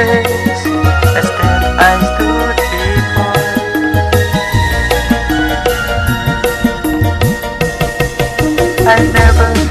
face as that I stood before. I never